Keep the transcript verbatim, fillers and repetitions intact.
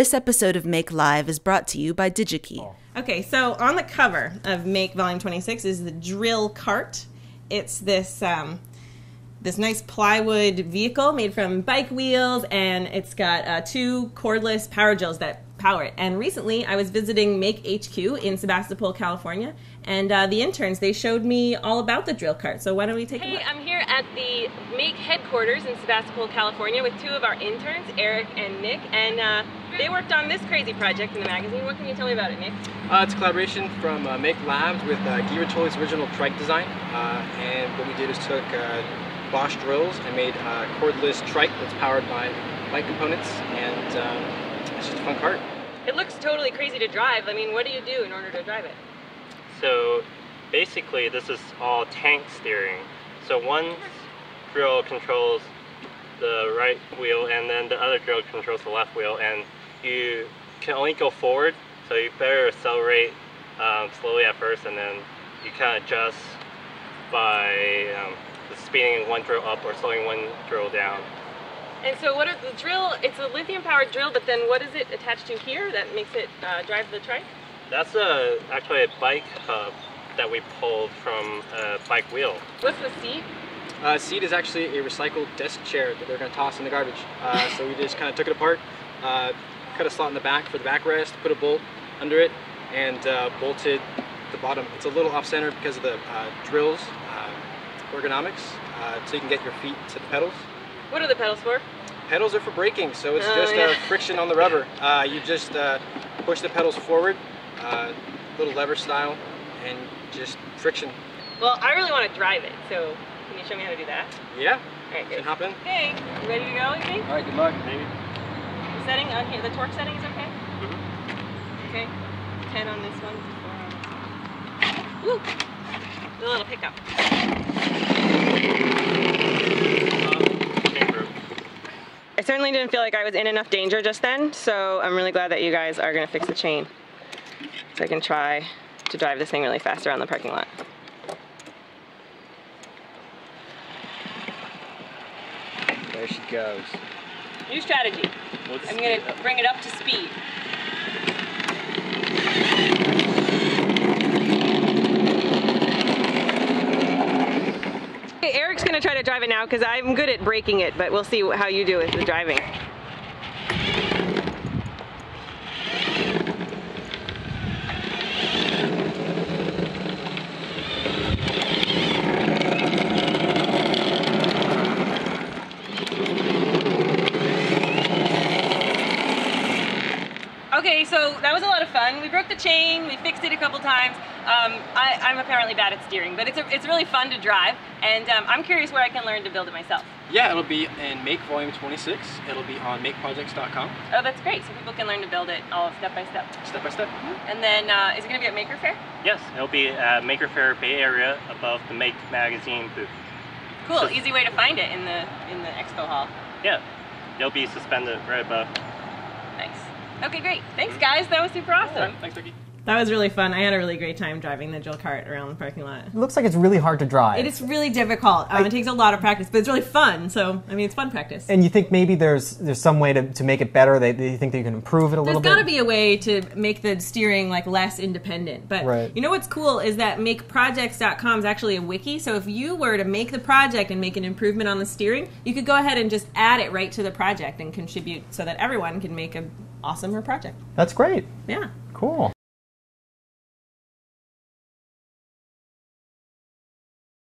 This episode of Make Live is brought to you by DigiKey. Okay, so on the cover of Make Volume twenty-six is the Drill Kart. It's this um, this nice plywood vehicle made from bike wheels, and it's got uh, two cordless power drills that power it. And recently, I was visiting Make H Q in Sebastopol, California, and uh, the interns, they showed me all about the Drill Kart. So why don't we take hey, a look? Hey, I'm here at the Make headquarters in Sebastopol, California, with two of our interns, Eric and Nick, and. Uh, They worked on this crazy project in the magazine. What can you tell me about it, Nick? Uh, it's a collaboration from uh, Make Labs with uh, Gever Tulley's original trike design. Uh, and what we did is took uh, Bosch drills and made a cordless trike that's powered by light components. And um, it's just a fun cart. It looks totally crazy to drive. I mean, what do you do in order to drive it? So basically, this is all tank steering. So one drill controls the right wheel, and then the other drill controls the left wheel, and you can only go forward, so you better accelerate um, slowly at first, and then you kind of adjust by um, speeding one drill up or slowing one drill down. And so what is the drill? It's a lithium powered drill, but then what is it attached to here that makes it uh, drive the trike? That's a, actually a bike hub that we pulled from a bike wheel. What's the seat? Uh, seat is actually a recycled desk chair that they're going to toss in the garbage. Uh, so we just kind of took it apart, uh, cut a slot in the back for the backrest, put a bolt under it, and uh, bolted the bottom. It's a little off-center because of the uh, drills, uh, ergonomics, uh, so you can get your feet to the pedals. What are the pedals for? Pedals are for braking, so it's oh, just yeah. uh, friction on the rubber. Uh, you just uh, push the pedals forward, uh, little lever style, and just friction. Well, I really want to drive it, so... Can you show me how to do that? Yeah. All right, good. Can hop in. Hey, you ready to go, you think? All right, good luck, baby. The setting on here, the torque setting is okay? Mm-hmm. Okay. ten on this one, four on this one. Woo! The little pickup. I certainly didn't feel like I was in enough danger just then, so I'm really glad that you guys are going to fix the chain, so I can try to drive this thing really fast around the parking lot. There she goes. New strategy. Let's I'm going to bring it up to speed. Okay, Eric's going to try to drive it now because I'm good at braking it, but we'll see how you do with the driving. Okay, so that was a lot of fun. We broke the chain, we fixed it a couple times. Um, I, I'm apparently bad at steering, but it's, a, it's really fun to drive, and um, I'm curious where I can learn to build it myself. Yeah, it'll be in Make Volume twenty-six. It'll be on make projects dot com. Oh, that's great. So people can learn to build it all step by step. Step by step. Mm-hmm. And then uh, is it going to be at Maker Faire? Yes, it'll be at Maker Faire Bay Area above the Make magazine booth. Cool, so, easy way to find it in the, in the expo hall. Yeah, it'll be suspended right above. Nice. Okay, great. Thanks, guys. That was super awesome. Thanks, Vicky. That was really fun. I had a really great time driving the drill kart around the parking lot. It looks like it's really hard to drive. It is really difficult. Um, I, it takes a lot of practice, but it's really fun. So, I mean, it's fun practice. And you think maybe there's there's some way to, to make it better? They, they think that you can improve it a there's little bit? There's got to be a way to make the steering like less independent. But right. You know what's cool is that make projects dot com is actually a wiki. So if you were to make the project and make an improvement on the steering, you could go ahead and just add it right to the project and contribute so that everyone can make an awesomer project. That's great. Yeah. Cool.